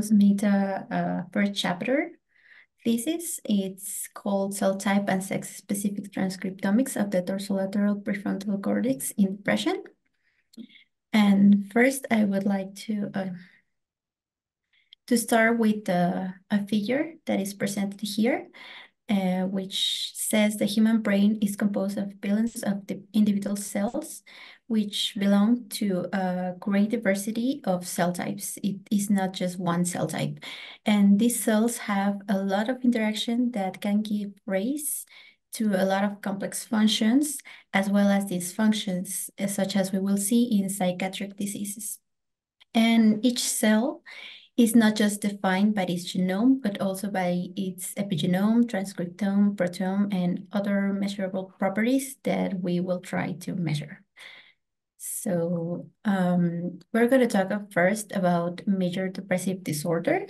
Rose made a first chapter thesis. It's called Cell Type and Sex-Specific Transcriptomics of the Dorsolateral Prefrontal Cortex in Depression. And first, I would like to start with a figure that is presented here, which says the human brain is composed of billions of the individual cells, which belong to a great diversity of cell types. It is not just one cell type. And these cells have a lot of interaction that can give rise to a lot of complex functions, as well as dysfunctions, such as we will see in psychiatric diseases. And each cell is not just defined by its genome, but also by its epigenome, transcriptome, proteome, and other measurable properties that we will try to measure. So we're going to talk first about major depressive disorder,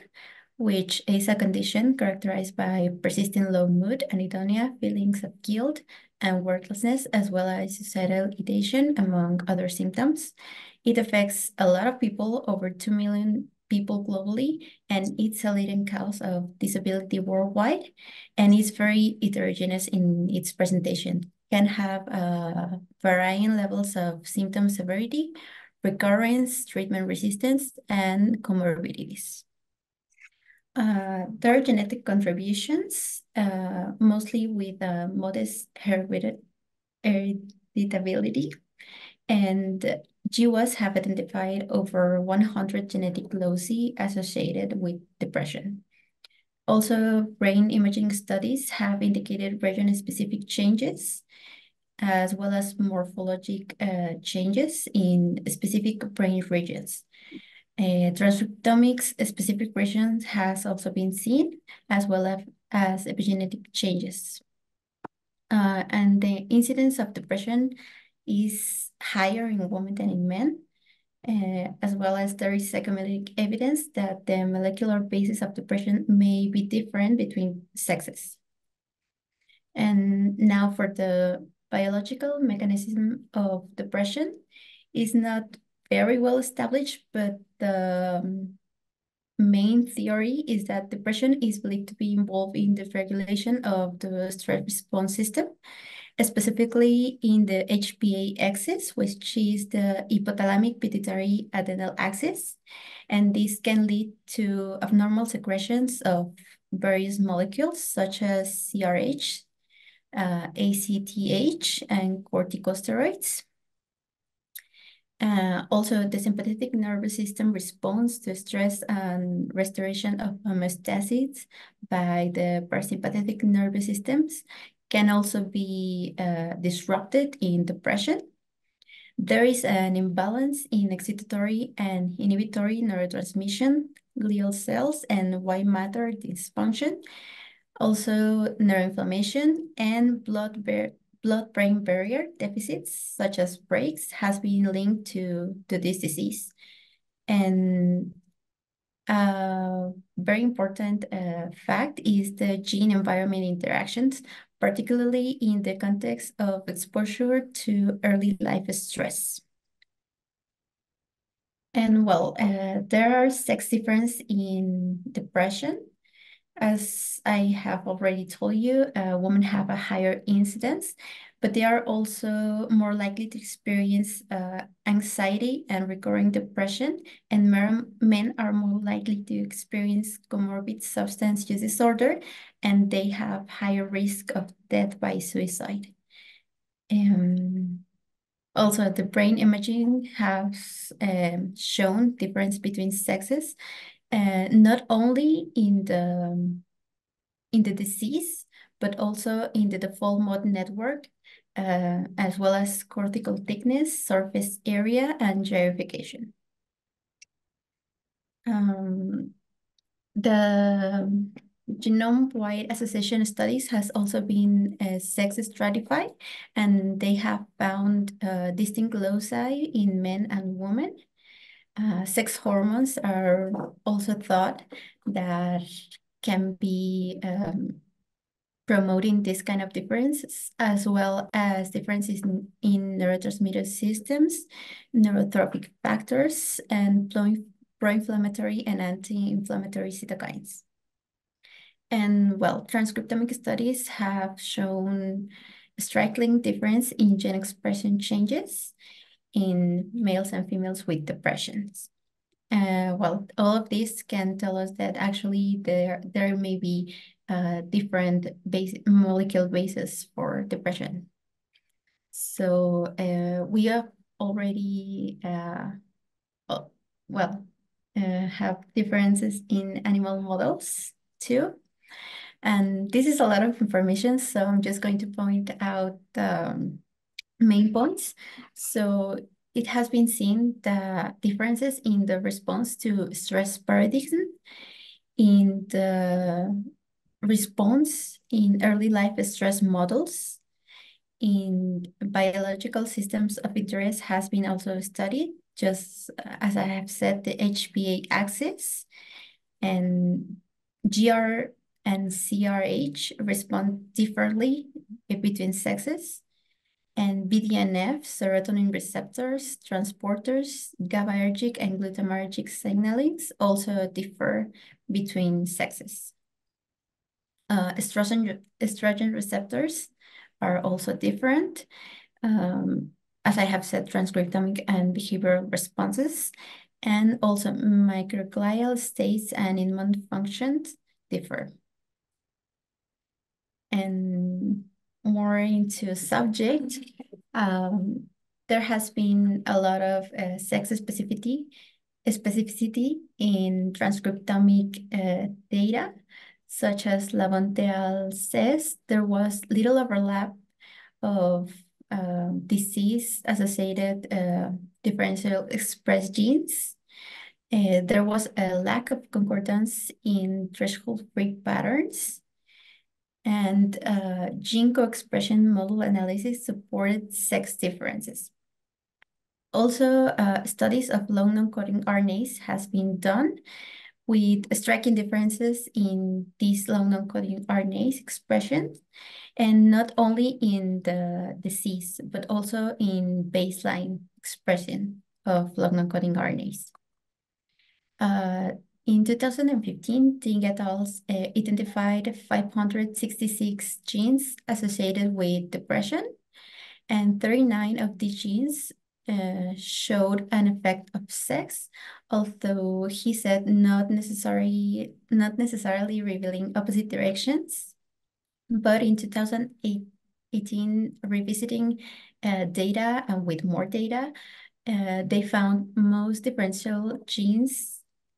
which is a condition characterized by persistent low mood, anhedonia, feelings of guilt and worthlessness, as well as suicidal ideation, among other symptoms. It affects a lot of people, over 2 million people globally, and it's a leading cause of disability worldwide, and it's very heterogeneous in its presentation. Can have varying levels of symptom severity, recurrence, treatment resistance, and comorbidities. There are genetic contributions, mostly with modest heritability, and GWAS have identified over 100 genetic loci associated with depression. Also, brain imaging studies have indicated region-specific changes, as well as morphologic changes in specific brain regions. Transcriptomics specific regions has also been seen, as well as epigenetic changes. And the incidence of depression is higher in women than in men, as well as there is psychometric evidence that the molecular basis of depression may be different between sexes. And now for the biological mechanism of depression is not very well established, but the main theory is that depression is believed to be involved in the regulation of the stress response system, specifically in the HPA axis, which is the hypothalamic pituitary adrenal axis. And this can lead to abnormal secretions of various molecules, such as CRH, ACTH, and corticosteroids. Also, the sympathetic nervous system responds to stress and restoration of homeostasis by the parasympathetic nervous systems can also be disrupted in depression. There is an imbalance in excitatory and inhibitory neurotransmission, glial cells, and white matter dysfunction, also neuroinflammation, and blood-brain barrier deficits, such as breaks, has been linked to this disease. And a very important fact is the gene-environment interactions, particularly in the context of exposure to early life stress. And well, there are sex differences in depression. As I have already told you, women have a higher incidence, but they are also more likely to experience anxiety and recurring depression, and men are more likely to experience comorbid substance use disorder, and they have higher risk of death by suicide. Also, the brain imaging has shown difference between sexes, not only in the disease, but also in the default mode network, as well as cortical thickness, surface area, and gyrification. The genome-wide association studies has also been sex stratified, and they have found distinct loci in men and women. Sex hormones are also thought that can be promoting this kind of differences, as well as differences in neurotransmitter systems, neurotrophic factors, and pro-inflammatory and anti-inflammatory cytokines. And well, transcriptomic studies have shown a striking difference in gene expression changes in males and females with depressions. Well, all of this can tell us that actually there may be different molecular bases for depression. So we have already, have differences in animal models too. And this is a lot of information, so I'm just going to point out the main points. So it has been seen the differences in the response to stress paradigm, in the response in early life stress models, in biological systems of interest has been also studied, just as I have said, the HPA axis and GR and CRH respond differently between sexes, and BDNF, serotonin receptors, transporters, GABAergic and glutamatergic signalings also differ between sexes. Estrogen receptors are also different. As I have said, transcriptomic and behavioral responses, and also microglial states and immune functions differ. And more into subject, there has been a lot of sex specificity in transcriptomic data, such as Labonté says there was little overlap of disease-associated differential expressed genes. There was a lack of concordance in threshold-free patterns, and gene co-expression model analysis supported sex differences. Also, studies of long non-coding RNAs has been done with striking differences in these long non-coding RNAs expression, and not only in the disease, but also in baseline expression of long non-coding RNAs. In 2015, Ding et al. Identified 566 genes associated with depression, and 39 of these genes showed an effect of sex, although he said not necessarily revealing opposite directions. But in 2018, revisiting data and with more data, they found most differential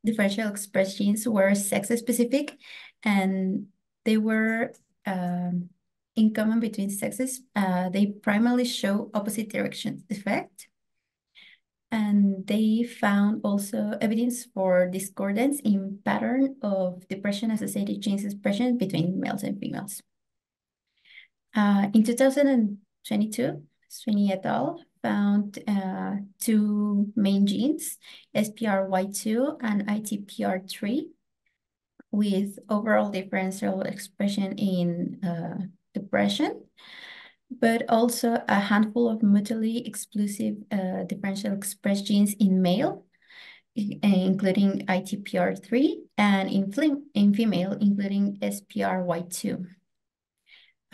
expressed genes were sex-specific, and they were in common between sexes. They primarily show opposite direction effect. And they found also evidence for discordance in pattern of depression-associated genes expression between males and females. In 2022, Sweeney et al. Found two main genes, SPRY2 and ITPR3, with overall differential expression in depression, but also a handful of mutually exclusive differential expressed genes in male, including ITPR3, and in female, including SPRY2.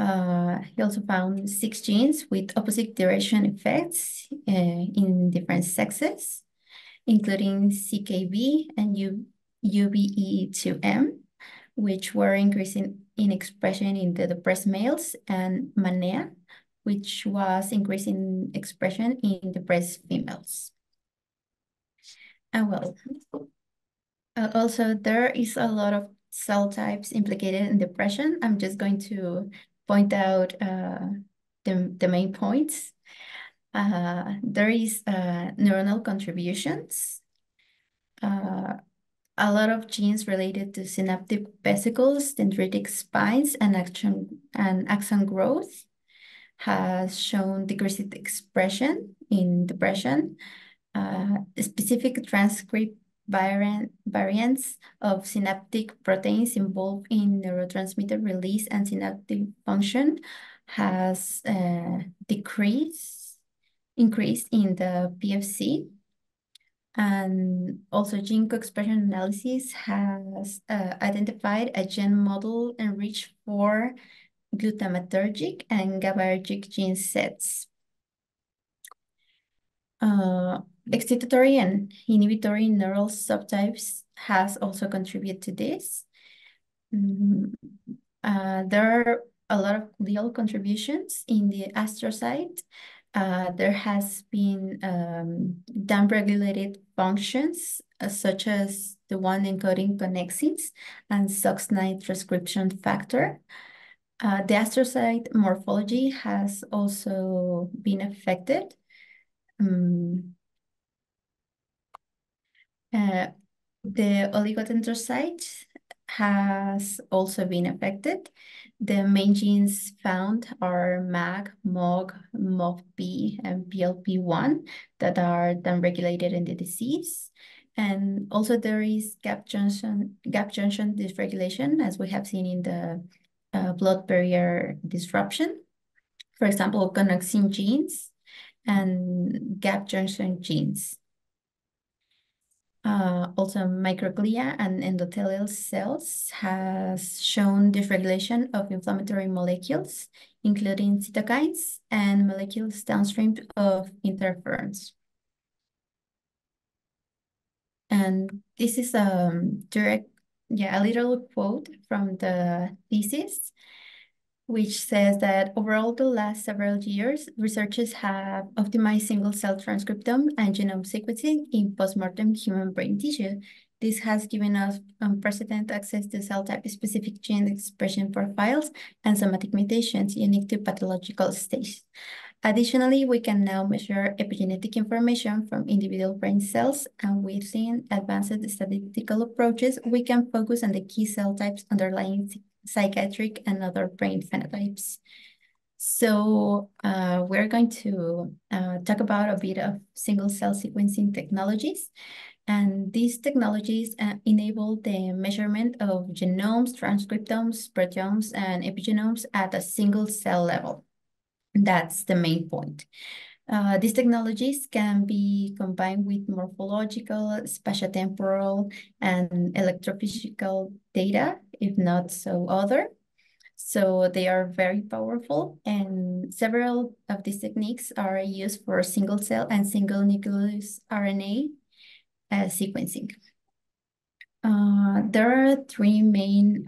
He also found 6 genes with opposite direction effects in different sexes, including CKB and UBE2M, which were increasing in expression in the depressed males, and MANEA, which was increasing expression in depressed females. And well, also there is a lot of cell types implicated in depression. I'm just going to point out the main points. There is neuronal contributions, a lot of genes related to synaptic vesicles, dendritic spines, and axon growth has shown decreased expression in depression. Specific transcript variants of synaptic proteins involved in neurotransmitter release and synaptic function has increased in the PFC. And also gene co-expression analysis has identified a gene model enriched for glutamatergic and GABAergic gene sets. Excitatory and inhibitory neural subtypes has also contributed to this. There are a lot of glial contributions in the astrocyte. There has been downregulated functions such as the one encoding connexins and SOX9 transcription factor. The astrocyte morphology has also been affected. The oligodendrocyte has also been affected. The main genes found are MAG, MOG, MOGP, and PLP1 that are downregulated in the disease. And also there is gap junction dysregulation, as we have seen in the blood barrier disruption. For example, connexin genes and gap junction genes. Also, microglia and endothelial cells has shown dysregulation of inflammatory molecules, including cytokines and molecules downstream of interferons. And this is a little quote from the thesis, which says that overall, the last several years, researchers have optimized single-cell transcriptome and genome sequencing in postmortem human brain tissue. This has given us unprecedented access to cell type-specific gene expression profiles and somatic mutations unique to pathological stages. Additionally, we can now measure epigenetic information from individual brain cells, and within advanced statistical approaches, we can focus on the key cell types underlying psychiatric and other brain phenotypes. So we're going to talk about a bit of single-cell sequencing technologies. And these technologies enable the measurement of genomes, transcriptomes, proteomes, and epigenomes at a single-cell level. That's the main point. These technologies can be combined with morphological, spatiotemporal, and electrophysical data, if not so other. So they are very powerful, and several of these techniques are used for single cell and single nucleus RNA sequencing. There are three main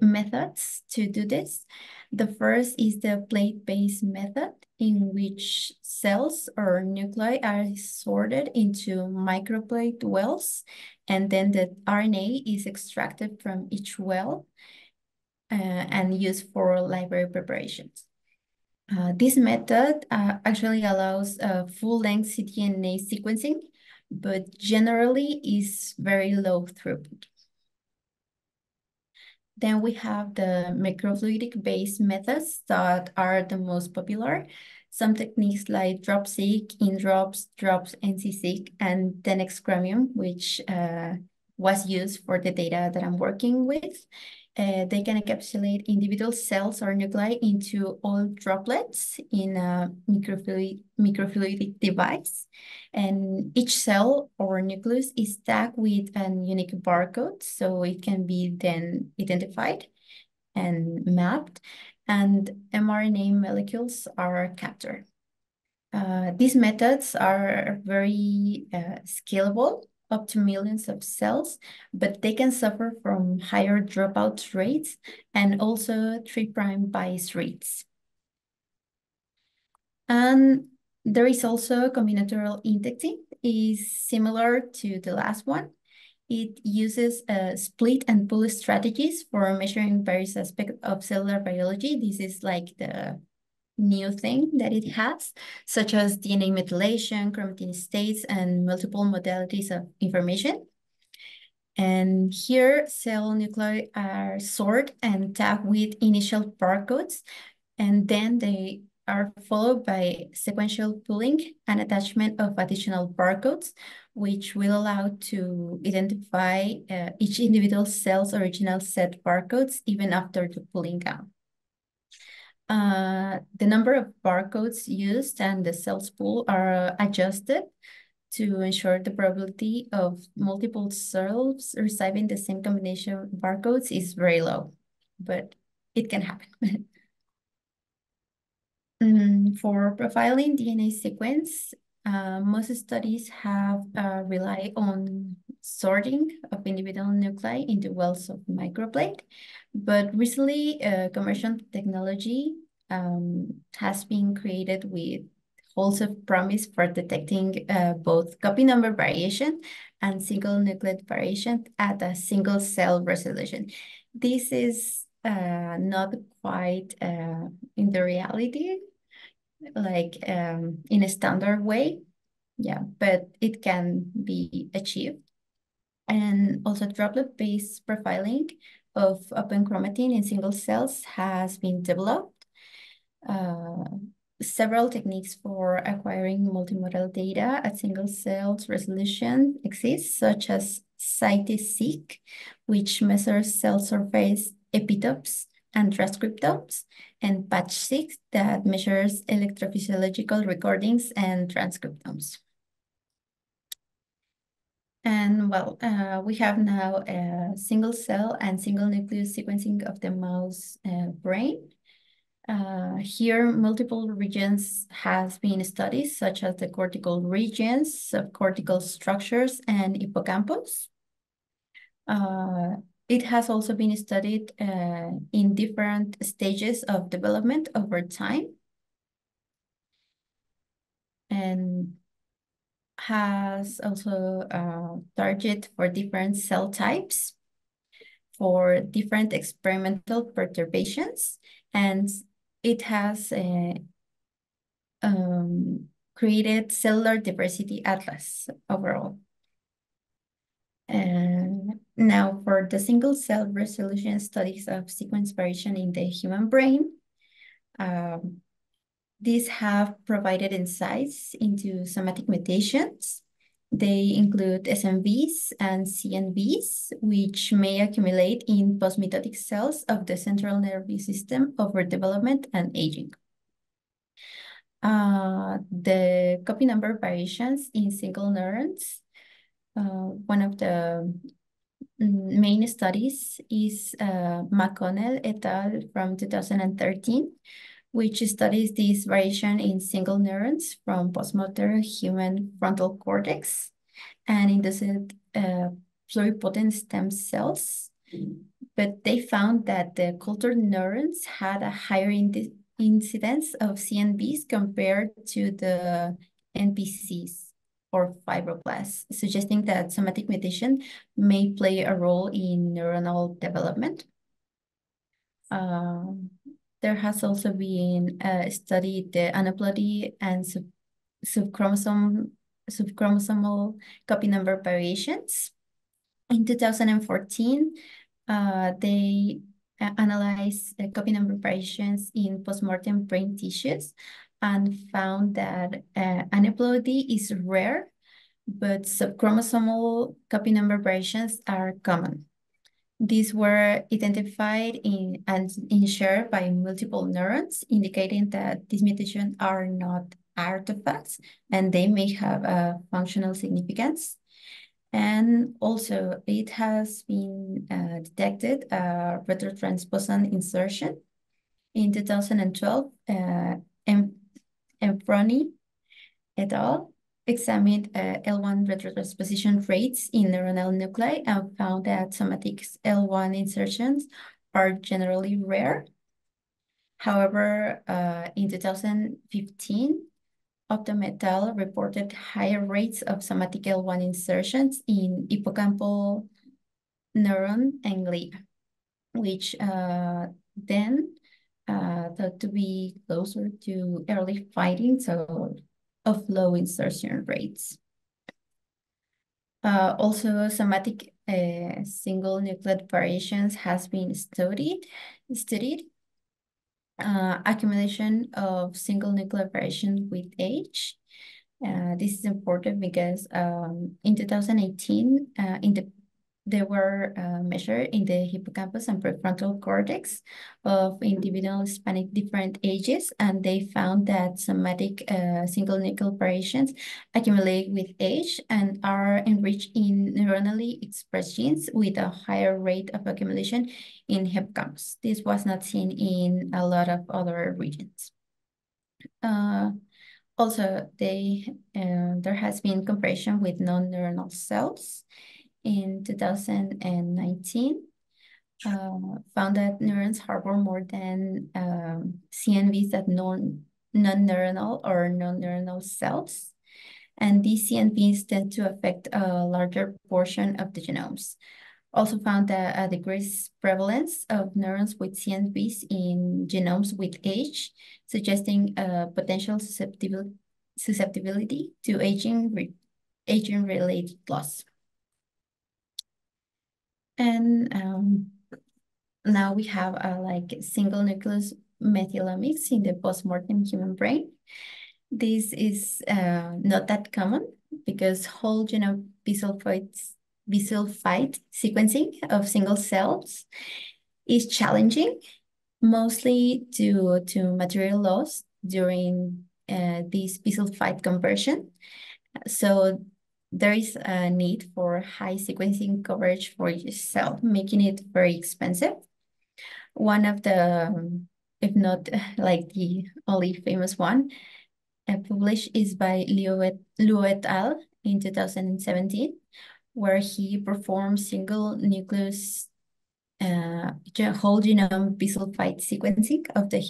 methods to do this. The first is the plate-based method, in which cells or nuclei are sorted into microplate wells, and then the RNA is extracted from each well and used for library preparations. This method actually allows full-length ctDNA sequencing, but generally is very low throughput. Then we have the microfluidic-based methods that are the most popular. Some techniques like drop-seq, in-drops, drops-ncseq, and 10x Chromium, which was used for the data that I'm working with. They can encapsulate individual cells or nuclei into all droplets in a microfluidic device. And each cell or nucleus is tagged with a unique barcode, so it can be then identified and mapped, and mRNA molecules are captured. These methods are very scalable, up to millions of cells, but they can suffer from higher dropout rates and also 3' bias rates. And there is also combinatorial indexing, is similar to the last one. It uses split and pool strategies for measuring various aspects of cellular biology. This is like the new thing that it has, such as DNA methylation, chromatin states, and multiple modalities of information. And here, cell nuclei are sorted and tagged with initial barcodes, and then they are followed by sequential pooling and attachment of additional barcodes, which will allow to identify each individual cell's original set barcodes even after the pooling out. The number of barcodes used and the cells pool are adjusted to ensure the probability of multiple cells receiving the same combination of barcodes is very low, but it can happen. For profiling DNA sequence, most studies have relied on sorting of individual nuclei into wells of microplate, but recently commercial technology has been created with holes of promise for detecting both copy number variation and single nucleotide variation at a single cell resolution. This is not quite in the reality, like in a standard way, yeah, but it can be achieved. And also droplet-based profiling of open chromatin in single cells has been developed. Several techniques for acquiring multimodal data at single cells resolution exist, such as CITE-seq, which measures cell surface epitopes and transcriptomes, and patch-seq, that measures electrophysiological recordings and transcriptomes. And well, we have now a single cell and single nucleus sequencing of the mouse brain. Here, multiple regions have been studied, such as the cortical regions, subcortical structures, and hippocampus. It has also been studied in different stages of development over time, and has also target for different cell types, for different experimental perturbations, and it has created cellular diversity atlas overall. And now for the single cell resolution studies of sequence variation in the human brain, these have provided insights into somatic mutations. They include SNVs and CNVs, which may accumulate in postmitotic cells of the central nervous system over development and aging. The copy number variations in single neurons. One of the main studies is McConnell et al. From 2013, which studies this variation in single neurons from postmotor human frontal cortex and induced pluripotent stem cells. But they found that the cultured neurons had a higher incidence of CNVs compared to the NPCs or fibroblasts, suggesting that somatic mutation may play a role in neuronal development. There has also been studied the aneuploidy and subchromosomal copy number variations. In 2014, they analyzed copy number variations in postmortem brain tissues and found that aneuploidy is rare, but subchromosomal copy number variations are common. These were identified in and shared by multiple neurons, indicating that these mutations are not artifacts and they may have a functional significance. And also, it has been detected a retrotransposon insertion. In 2012, Enfroni et al. Examined L1 retrotransposition rates in neuronal nuclei and found that somatic L1 insertions are generally rare. However, in 2015, Optum et al. Reported higher rates of somatic L1 insertions in hippocampal neuron and glia, which then thought to be closer to early findings of low insertion rates. Also, somatic single nucleotide variations has been studied. Accumulation of single nucleotide variation with age. This is important because in 2018, in the They were measured in the hippocampus and prefrontal cortex of individual Hispanic different ages, and they found that somatic single nuclear variations accumulate with age and are enriched in neuronally expressed genes with a higher rate of accumulation in hippocampus. This was not seen in a lot of other regions. Also, there has been comparison with non-neuronal cells. In 2019, found that neurons harbor more than CNVs that non-neuronal or non-neuronal cells. And these CNVs tend to affect a larger portion of the genomes. Also found that a decreased prevalence of neurons with CNVs in genomes with age, suggesting a potential susceptibility to aging-related loss. And now we have like single nucleus methylomics in the postmortem human brain. This is not that common because whole genome bisulfite sequencing of single cells is challenging, mostly due to material loss during this bisulfite conversion. So there is a need for high sequencing coverage for each cell, making it very expensive. One of the, if not like the only famous one, published is by Liu et al. In 2017, where he performed single nucleus whole genome bisulfite sequencing of the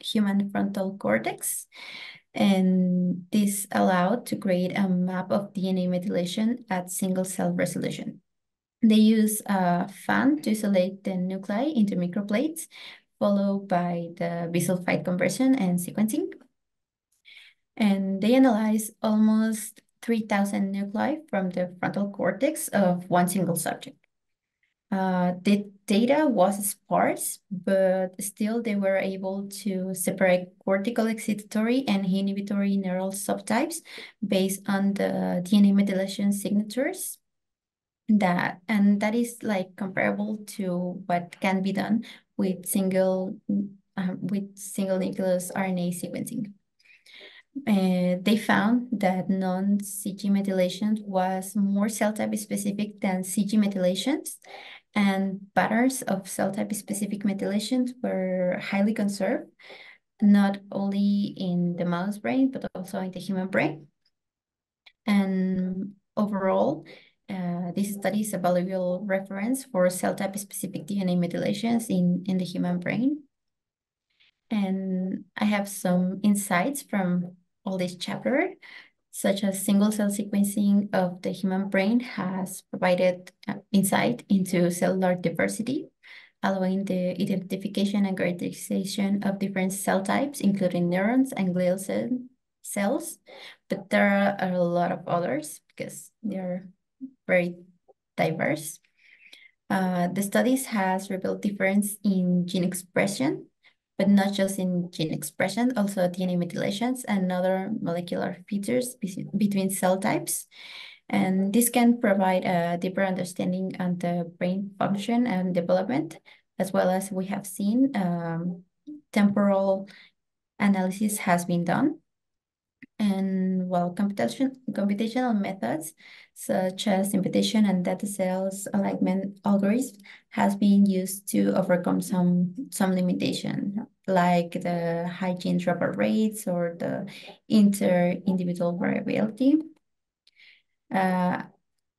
human frontal cortex. And this allowed to create a map of DNA methylation at single cell resolution. They use a fan to isolate the nuclei into microplates, followed by the bisulfite conversion and sequencing. And they analyze almost 3,000 nuclei from the frontal cortex of one single subject. The data was sparse, but still they were able to separate cortical excitatory and inhibitory neural subtypes based on the DNA methylation signatures. That is like comparable to what can be done with single nucleus RNA sequencing. They found that non-CG methylation was more cell type specific than CG methylations, and patterns of cell type specific methylations were highly conserved, not only in the mouse brain, but also in the human brain. And overall, this study is a valuable reference for cell type specific DNA methylations in the human brain. And I have some insights from all this chapter, such as single cell sequencing of the human brain has provided insight into cellular diversity, allowing the identification and characterization of different cell types, including neurons and glial cells. But there are a lot of others because they are very diverse. The studies has revealed difference in gene expression, but not just in gene expression, also DNA methylations and other molecular features between cell types. And this can provide a deeper understanding on the brain function and development, as well as we have seen temporal analysis has been done. And well, computational methods such as imputation and data cells alignment algorithms has been used to overcome some limitation, like the high gene dropout rates or the inter-individual variability.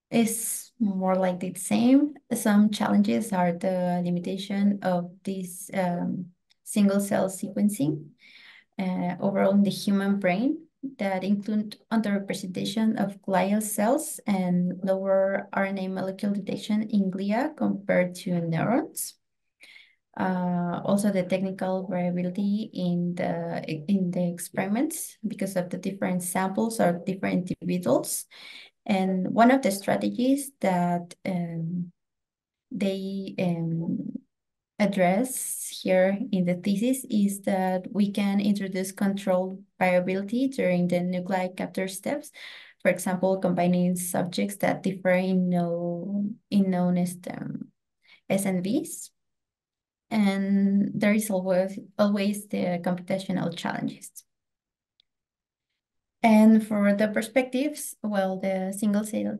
It's more like the same. Some challenges are the limitation of this single cell sequencing overall in the human brain, that include underrepresentation of glial cells and lower RNA molecule detection in glia compared to neurons. Also, the technical variability in the experiments because of the different samples or different individuals. And one of the strategies that they address here in the thesis is that we can introduce controlled variability during the nuclei capture steps For example, combining subjects that differ in known SNVs. And there is always the computational challenges. And for the perspectives, well, the single cell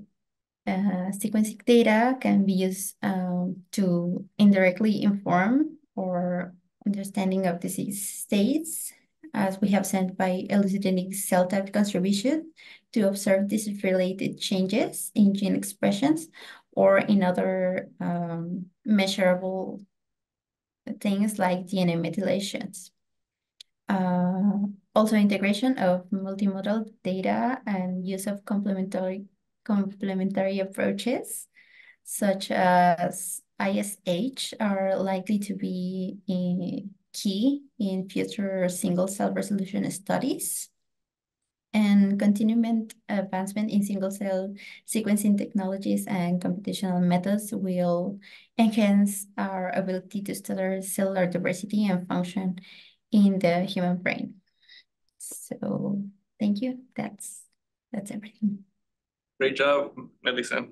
sequencing data can be used to indirectly inform or understanding of disease states, as we have sent by elucidating cell type contribution to observe disease-related changes in gene expressions or in other measurable things like DNA methylations. Also, integration of multimodal data and use of complementary approaches, such as ISH, are likely to be key in future single cell resolution studies. And continued advancement in single cell sequencing technologies and computational methods will enhance our ability to study cellular diversity and function in the human brain. So thank you. That's everything. Great job, Melissa.